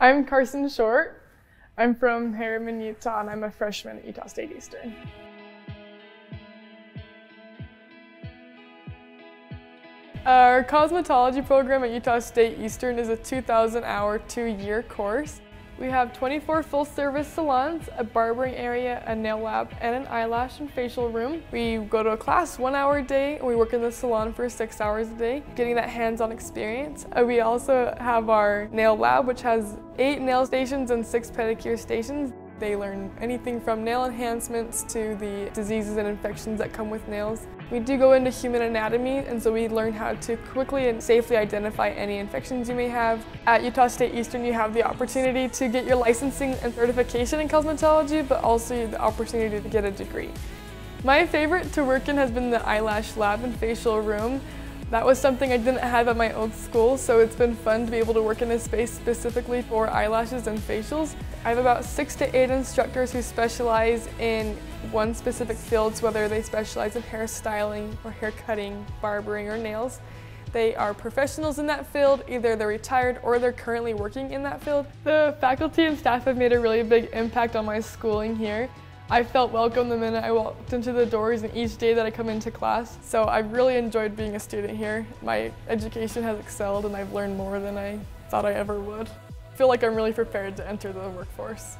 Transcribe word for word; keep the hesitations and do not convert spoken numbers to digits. I'm Carson Short. I'm from Herriman, Utah, and I'm a freshman at Utah State Eastern. Our cosmetology program at Utah State Eastern is a two thousand hour, two-year course. We have twenty-four full-service salons, a barbering area, a nail lab, and an eyelash and facial room. We go to a class one hour a day, and we work in the salon for six hours a day, getting that hands-on experience. Uh, we also have our nail lab, which has eight nail stations and six pedicure stations. They learn anything from nail enhancements to the diseases and infections that come with nails. We do go into human anatomy, and so we learn how to quickly and safely identify any infections you may have. At Utah State Eastern, you have the opportunity to get your licensing and certification in cosmetology, but also the opportunity to get a degree. My favorite to work in has been the eyelash lab and facial room. That was something I didn't have at my old school, so it's been fun to be able to work in a space specifically for eyelashes and facials. I have about six to eight instructors who specialize in one specific field, whether they specialize in hairstyling or hair cutting, barbering, or nails. They are professionals in that field, either they're retired or they're currently working in that field. The faculty and staff have made a really big impact on my schooling here. I felt welcome the minute I walked into the doors and each day that I come into class. So I've really enjoyed being a student here. My education has excelled and I've learned more than I thought I ever would. I feel like I'm really prepared to enter the workforce.